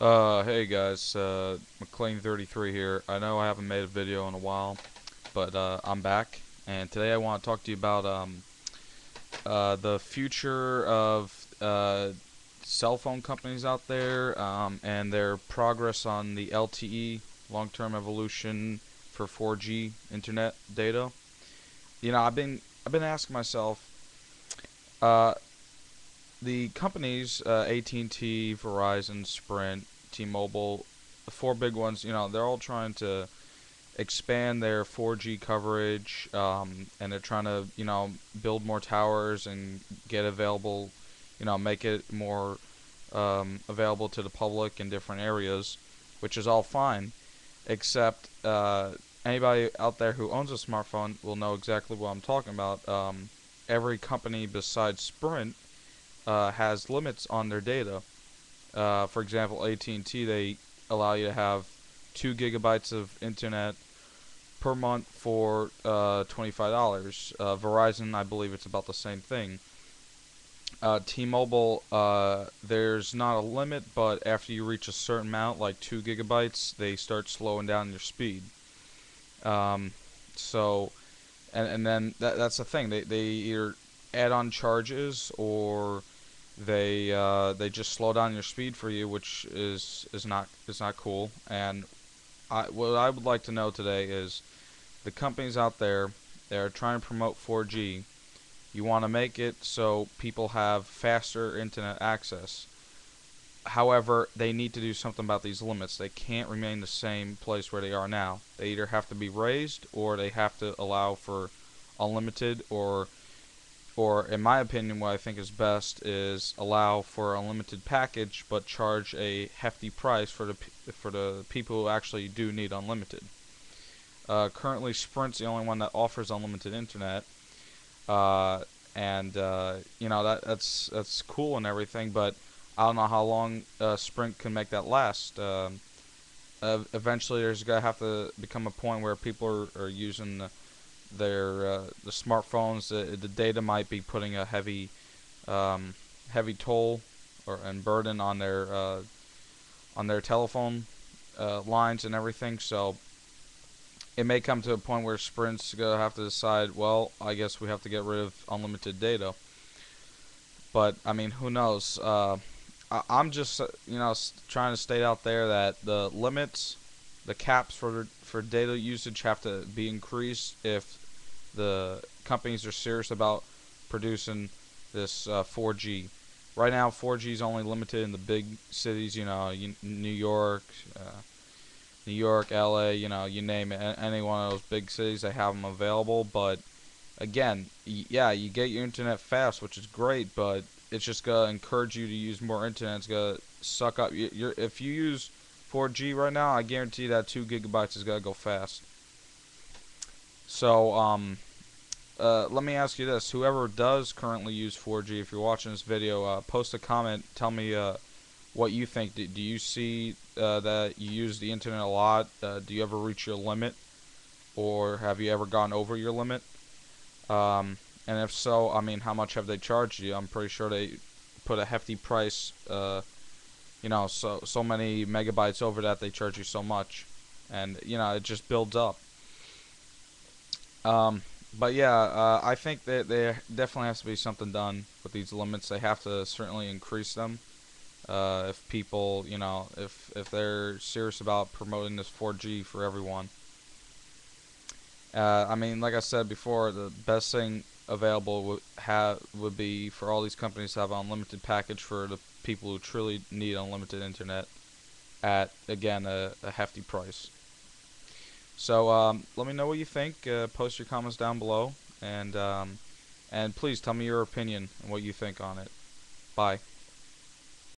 Hey guys, McLean33 here. I know I haven't made a video in a while, but I'm back, and today I want to talk to you about the future of cell phone companies out there and their progress on the LTE, long-term evolution for 4G internet data. You know, I've been asking myself, the companies, AT&T, Verizon, Sprint, T-Mobile, the four big ones, you know, they're all trying to expand their 4G coverage, and they're trying to, you know, build more towers and get available, you know, make it more available to the public in different areas, which is all fine, except anybody out there who owns a smartphone will know exactly what I'm talking about. Every company besides Sprint has limits on their data. For example, AT&T, they allow you to have 2 gigabytes of internet per month for $25. Verizon, I believe it's about the same thing. T-Mobile, there's not a limit, but after you reach a certain amount, like 2 gigabytes, they start slowing down your speed. And then that's the thing. They either add on charges, or they just slow down your speed for you, which is not cool. And what I would like to know today is the companies out there that are trying to promote 4G. You want to make it so people have faster internet access. However, they need to do something about these limits. They can't remain the same place where they are now. They either have to be raised, or they have to allow for unlimited, or in my opinion, what I think is best is allow for an unlimited package, but charge a hefty price for the people who actually do need unlimited. Currently, Sprint's the only one that offers unlimited internet, and you know, that's cool and everything, but I don't know how long Sprint can make that last. Eventually, there's gonna have to become a point where people are using the smartphones. The data might be putting a heavy toll and burden on their telephone lines and everything. So it may come to a point where Sprint's gonna have to decide, well, I guess we have to get rid of unlimited data. But I mean, who knows? I'm just, you know, trying to state out there that the limits, the caps for data usage have to be increased if the companies are serious about producing this 4G. Right now, 4G is only limited in the big cities, you know, New York, LA, you know, you name it, any one of those big cities, they have them available. But again, yeah, you get your internet fast, which is great, but it's just gonna encourage you to use more internet. It's gonna suck up. If you use 4G right now, I guarantee that 2 gigabytes is gonna go fast. So, let me ask you this: whoever does currently use 4G, if you're watching this video, post a comment. Tell me what you think. Do you see that you use the internet a lot? Do you ever reach your limit, or have you ever gone over your limit? And if so, I mean, how much have they charged you? I'm pretty sure they put a hefty price, you know, so many megabytes over that, they charge you so much. And, you know, it just builds up. But yeah, I think that there definitely has to be something done with these limits. They have to certainly increase them. If people, you know, if they're serious about promoting this 4G for everyone. I mean, like I said before, the best thing available would be for all these companies to have an unlimited package for the people who truly need unlimited internet at, again, a hefty price. So let me know what you think. Post your comments down below, and please tell me your opinion and what you think on it. Bye.